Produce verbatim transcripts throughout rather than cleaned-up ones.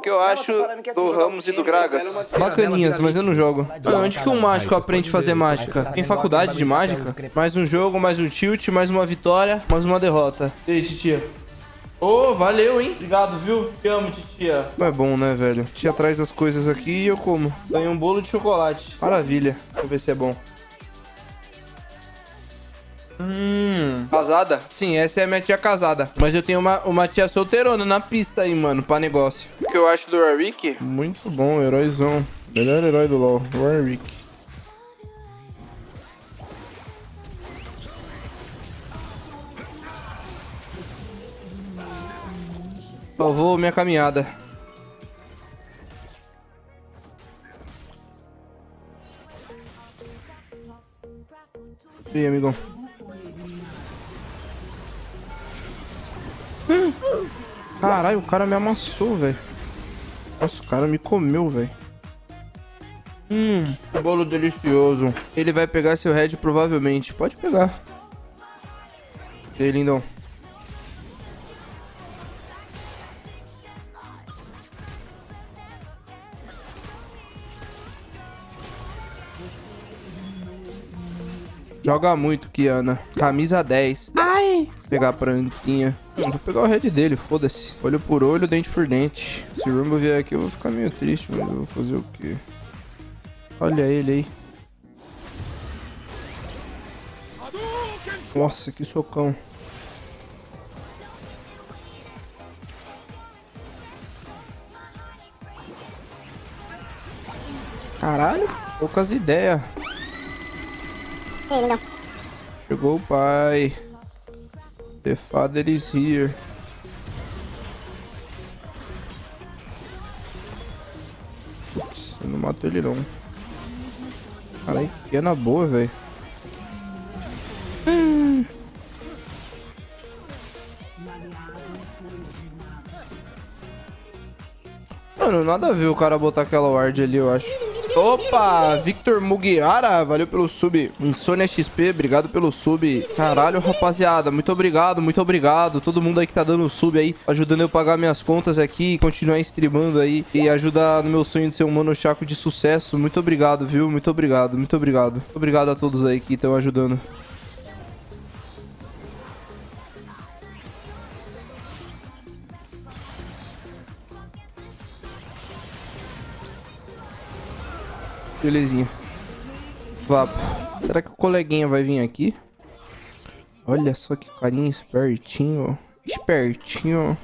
que eu acho do Ramos e do Gragas. Bacaninhas, mas eu não jogo. Onde que um mágico aprende a fazer mágica? Em faculdade de mágica? Mais um jogo, mais um tilt, mais uma vitória, mais uma derrota. E aí, Titia? Ô, oh, valeu, hein? Obrigado, viu? Te amo, Titia. É bom, né, velho? Titia traz as coisas aqui e eu como. Ganhei um bolo de chocolate. Maravilha. Deixa eu ver se é bom. Hum. Casada? Sim, essa é a minha tia casada. Mas eu tenho uma, uma tia solteirona na pista aí, mano, pra negócio. O que eu acho do Warwick? Muito bom, heróizão. Melhor herói do LoL, Warwick. Salvou minha caminhada. E aí, amigão? Caralho, o cara me amassou, velho. Nossa, o cara me comeu, velho. Hum, bolo delicioso. Ele vai pegar seu head provavelmente. Pode pegar. E aí, lindão. Joga muito, Kiana. Camisa dez. Ai! Vou pegar a plantinha. Hum, vou pegar o head dele, foda-se. Olho por olho, dente por dente. Se o Rumble vier aqui, eu vou ficar meio triste, mas eu vou fazer o quê? Olha ele aí. Nossa, que socão. Caralho, poucas ideias. Não. Chegou o pai. The father is here. Putz, eu não mato ele não. Caralho, que é na boa, velho. Hum. Mano, nada a ver o cara botar aquela ward ali, eu acho. Opa, Victor Mugiara, valeu pelo sub. Insônia X P, obrigado pelo sub. Caralho, rapaziada, muito obrigado, muito obrigado. Todo mundo aí que tá dando sub aí, ajudando eu pagar minhas contas aqui, continuar streamando aí e ajudar no meu sonho de ser um mano Shaco de sucesso. Muito obrigado, viu? Muito obrigado, muito obrigado. Obrigado a todos aí que estão ajudando. Belezinha. Vapo. Será que o coleguinha vai vir aqui? Olha só que carinha espertinho. Espertinho.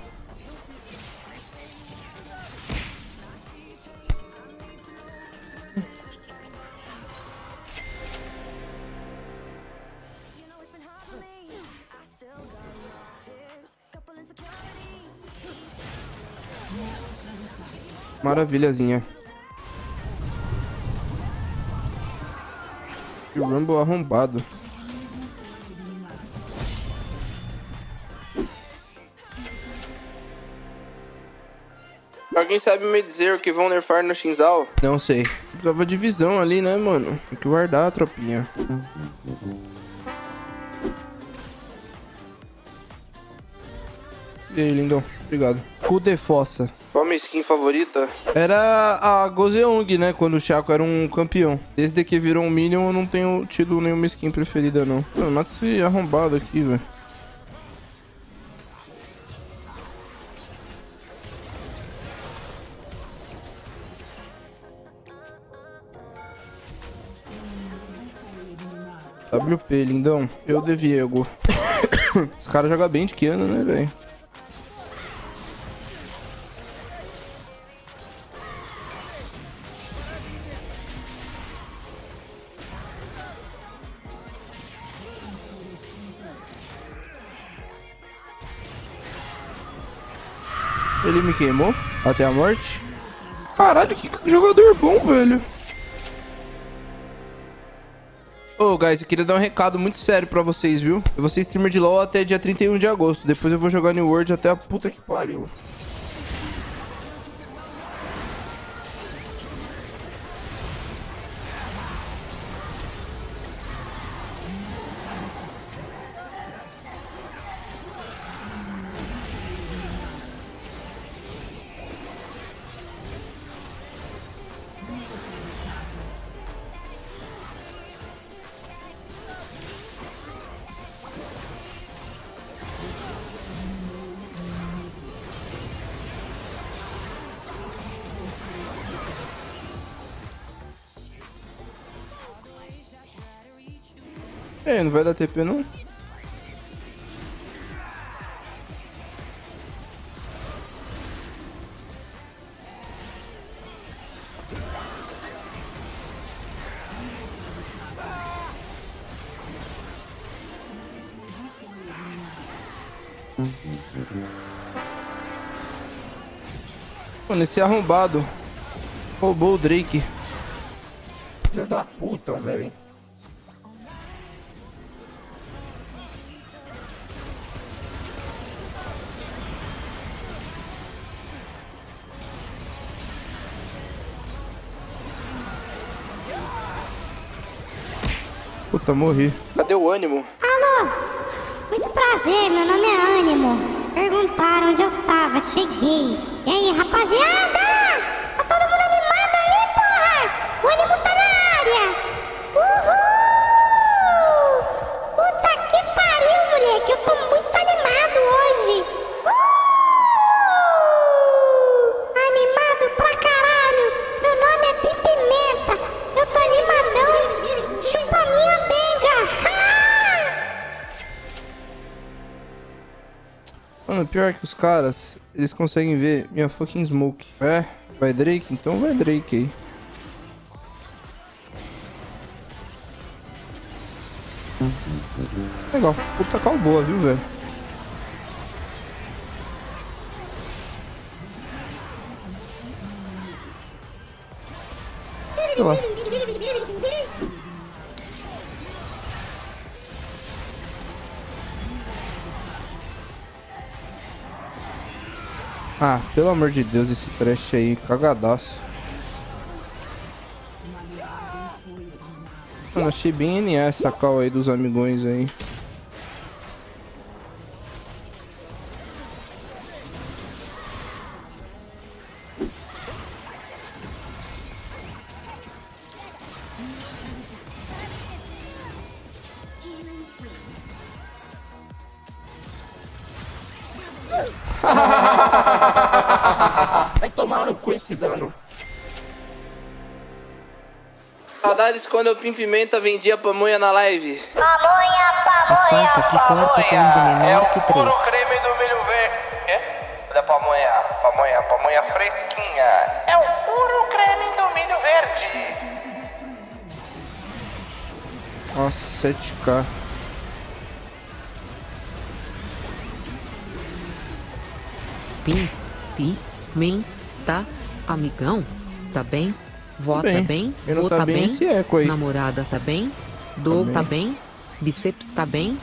Maravilhazinha. O Rumble arrombado. Alguém sabe me dizer o que vão nerfar no Xin Zhao? Não sei. Precisava de visão ali, né, mano? Tem que guardar a tropinha. E aí, lindão. Obrigado. Cu de fossa. Qual minha skin favorita? Era a Gozeong, né? Quando o Shaco era um campeão. Desde que virou um minion, eu não tenho tido nenhuma skin preferida, não. Mano, mata esse arrombado aqui, velho. W P, lindão. Eu de Viego. Esse cara joga bem de Kiana, né, velho? Ele me queimou até a morte. Caralho, que jogador bom, velho. Ô, oh, guys, eu queria dar um recado muito sério pra vocês, viu? Eu vou ser streamer de LoL até dia trinta e um de agosto. Depois eu vou jogar New World até a puta que pariu. É, não vai dar T P não? Mano, esse arrombado roubou o Drake. Filho da puta, velho. Puta, morri. Cadê o Ânimo? Alô! Muito prazer, meu nome é Ânimo. Perguntaram onde eu tava, cheguei. E aí, rapaziada? Tá todo mundo animado aí, porra? O Ânimo tá na área! Uhul! Puta que pariu, moleque! Eu tô muito animado hoje! Uhul! Animado pra caralho! Meu nome é Pimpimenta! Eu tô animadão! Chupa minha benga! Ah! Mano, pior que os caras... Eles conseguem ver minha fucking smoke. É, vai Drake? Então vai Drake aí. Legal, puta cal boa, viu, velho? Sei lá. Ah, pelo amor de Deus, esse trash aí, cagadaço. Mano, achei bem N A essa call aí dos amigões aí. Vai tomar no cu esse dano. Saudades quando o Pimpimenta vendia pamonha na live. Pamonha, pamonha, que pamonha. É o puro creme do milho verde. É? Da pamonha, pamonha, pamonha fresquinha. É o puro creme do milho verde. Nossa, sete K. Pim, pi, min, tá, amigão, tá bem, vó tá bem, vô tá bem, namorada tá bem, dou tá bem, bíceps tá bem,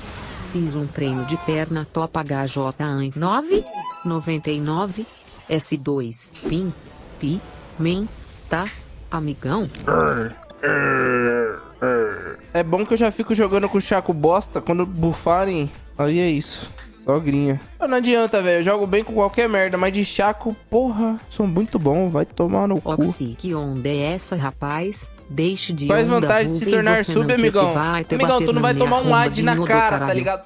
fiz um treino de perna top H J nove noventa e nove, S dois, pim, pi, min, tá, amigão. É bom que eu já fico jogando com o Shaco bosta, quando bufarem, aí é isso. Sogrinha. Não adianta, velho. Eu jogo bem com qualquer merda, mas de Shaco, porra, sou muito bom. Vai tomar no cu. Oxi, que onda é essa, rapaz? Deixe de faz onda. Faz vantagem de se tornar sub, amigão. Amigão, tu não vai tomar um A D na cara, tá ligado?